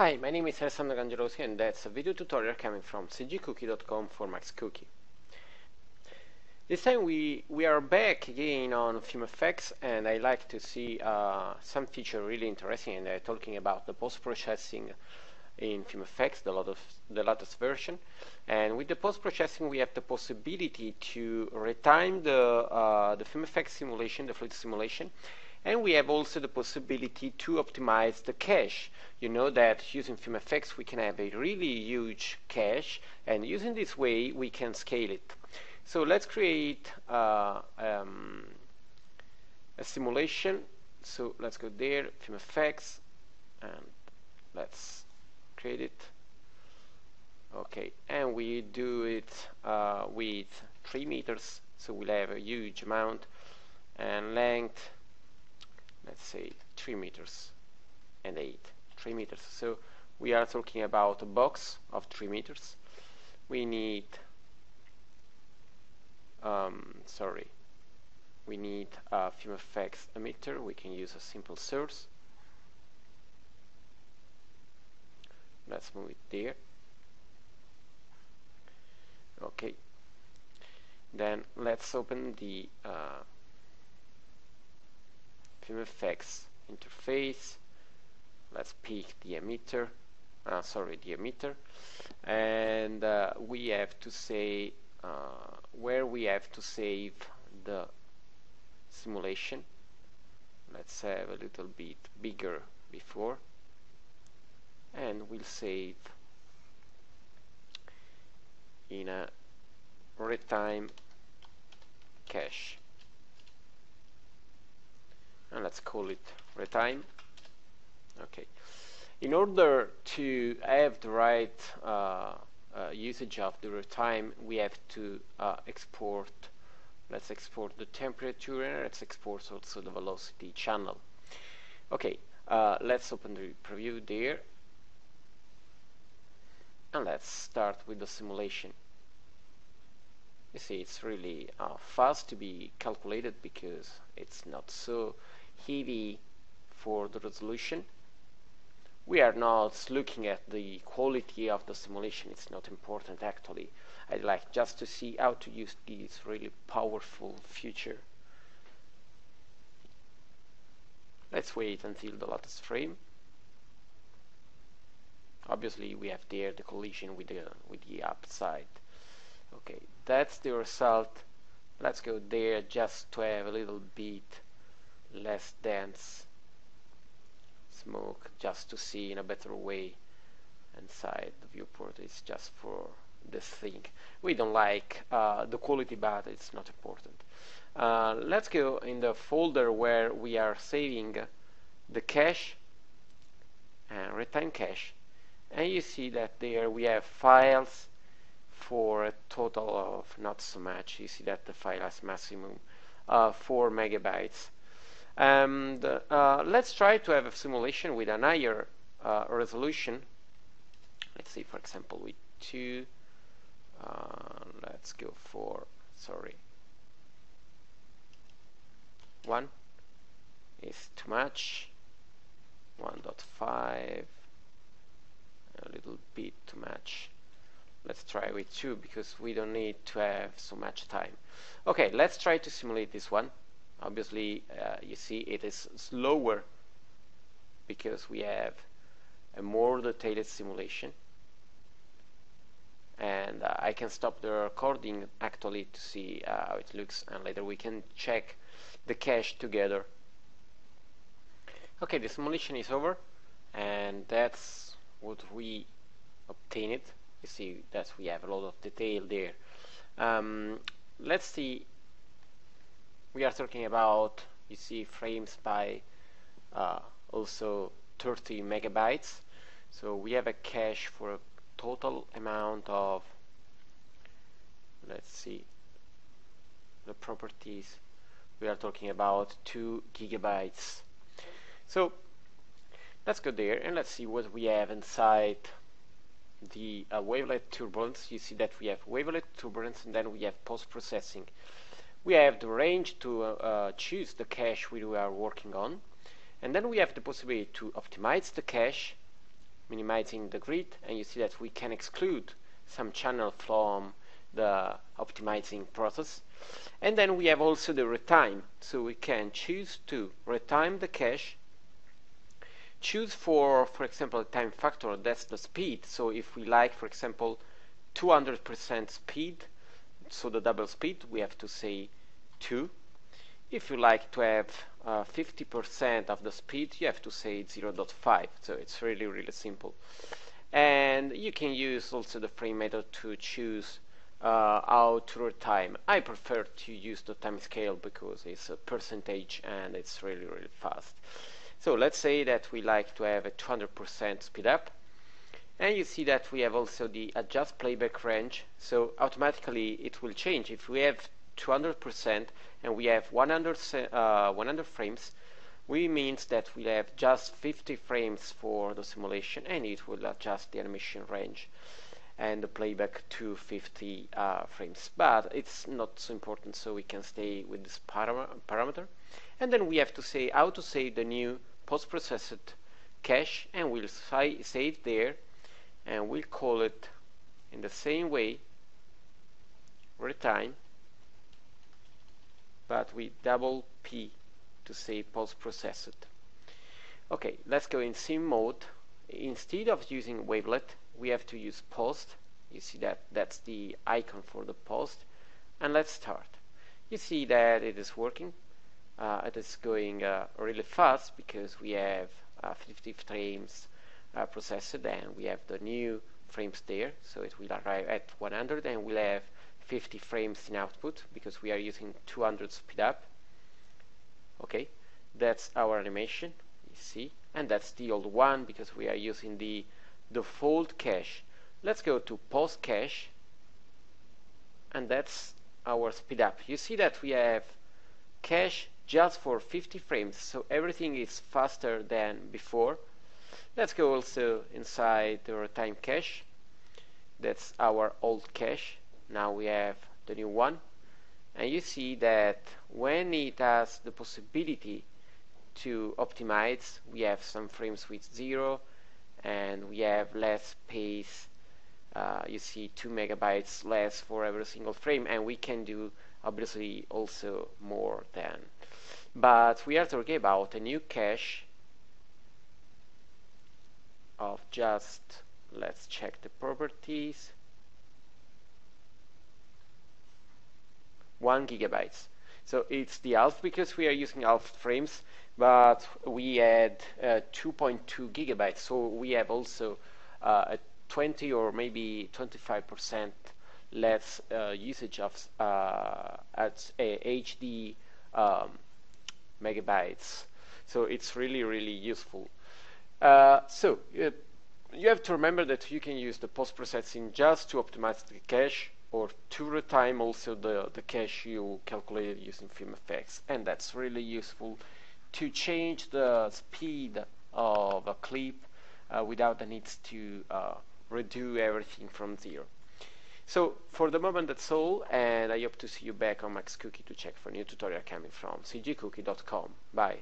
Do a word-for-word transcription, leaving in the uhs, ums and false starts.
Hi, my name is Alessandro Gangelosi and that's a video tutorial coming from c g cookie dot com for Max Cookie. This time we, we are back again on FumeFX, and I like to see uh, some feature really interesting, and I'm talking about the post-processing in FumeFX, the, lot of, the latest version. And with the post-processing we have the possibility to retime the, uh, the FumeFX simulation, the fluid simulation, and we have also the possibility to optimize the cache. You know that using FumeFX we can have a really huge cache, and using this way we can scale it. So let's create uh, um, a simulation. So let's go there, FumeFX, and let's create it. Okay, and we do it uh, with three meters, so we'll have a huge amount, and length, let's say three meters and eight three meters. So we are talking about a box of three meters. We need um, sorry we need a FumeFX emitter. We can use a simple source. Let's move it there. Okay, then let's open the uh, FumeFX interface. Let's pick the emitter, uh, sorry the emitter, and uh, we have to say uh, where we have to save the simulation. Let's have a little bit bigger before, and we'll save in a retime cache. And let's call it retime. Okay. In order to have the right uh, uh, usage of the retime, we have to uh, export. Let's export the temperature, and let's export also the velocity channel. Okay. Uh, let's open the preview there, and let's start with the simulation. You see, it's really uh, fast to be calculated because it's not so heavy for the resolution. We are not looking at the quality of the simulation, it's not important actually. I'd like just to see how to use this really powerful feature. Let's wait until the latest frame. Obviously we have there the collision with the with the upside. Okay, that's the result. Let's go there just to have a little bit less dense smoke, just to see in a better way inside the viewport. It's just for this thing. We don't like uh, the quality, but it's not important. Uh, let's go in the folder where we are saving the cache and retime cache, and you see that there we have files for a total of not so much. You see that the file has maximum uh, four megabytes. And uh, let's try to have a simulation with an higher uh, resolution. Let's see, for example, with two. Uh, let's go for sorry. One is too much. one point five, a little bit too much. Let's try with two because we don't need to have so much time. Okay, let's try to simulate this one. Obviously, uh, you see it is slower because we have a more detailed simulation. And uh, I can stop the recording actually to see uh, how it looks, and later we can check the cache together. Okay, the simulation is over, and that's what we obtained. You see that we have a lot of detail there. Um, let's see, we are talking about, you see, frames by uh, also thirty megabytes. So we have a cache for a total amount of, let's see, the properties, we are talking about two gigabytes. So let's go there and let's see what we have inside the uh, wavelet turbulence. You see that we have wavelet turbulence, and then we have post-processing. We have the range to uh, uh, choose the cache we are working on, and then we have the possibility to optimize the cache, minimizing the grid, and you see that we can exclude some channel from the optimizing process. And then we have also the retime, so we can choose to retime the cache, choose for for example a time factor, that's the speed. So if we like, for example, two hundred percent speed, so the double speed, we have to say two. If you like to have fifty percent uh, of the speed, you have to say zero point five. So it's really really simple. And you can use also the frame method to choose uh, how to retime. I prefer to use the time scale because it's a percentage and it's really really fast. So let's say that we like to have a two hundred percent speed up, and you see that we have also the adjust playback range, so automatically it will change. If we have two hundred percent and we have one hundred, uh, one hundred frames, we means that we have just fifty frames for the simulation, and it will adjust the animation range and the playback to fifty uh, frames. But it's not so important, so we can stay with this param parameter. And then we have to say how to save the new post-processed cache, and we'll si save there, and we'll call it in the same way, retime, but with double P to say post-processed. Okay, let's go in sim mode. Instead of using wavelet, we have to use post. You see that that's the icon for the post, and let's start. You see that it is working. Uh, it is going uh, really fast because we have uh, fifty frames uh, processed, and we have the new frames there, so it will arrive at one hundred, and we'll have fifty frames in output because we are using two hundred speed up. Okay, that's our animation, you see, and that's the old one because we are using the default cache. Let's go to post cache, and that's our speed up. You see that we have cache just for fifty frames, so everything is faster than before. Let's go also inside the retime cache, that's our old cache. Now we have the new one, and you see that when it has the possibility to optimize, we have some frames with zero and we have less space. Uh, you see two megabytes less for every single frame, and we can do obviously also more than, but we are talking about a new cache of just, let's check the properties, one gigabytes. So it's the half because we are using half frames, but we had uh, two point two gigabytes, so we have also uh, a twenty or maybe twenty-five percent less uh, usage of uh, at uh, H D um, megabytes. So it's really really useful. Uh, so uh, you have to remember that you can use the post-processing just to optimize the cache, or to retime also the, the cache you calculated using FumeFX, and that's really useful to change the speed of a clip uh, without the need to uh, redo everything from zero. So for the moment that's all, and I hope to see you back on Max Cookie to check for new tutorial coming from C G Cookie dot com. Bye!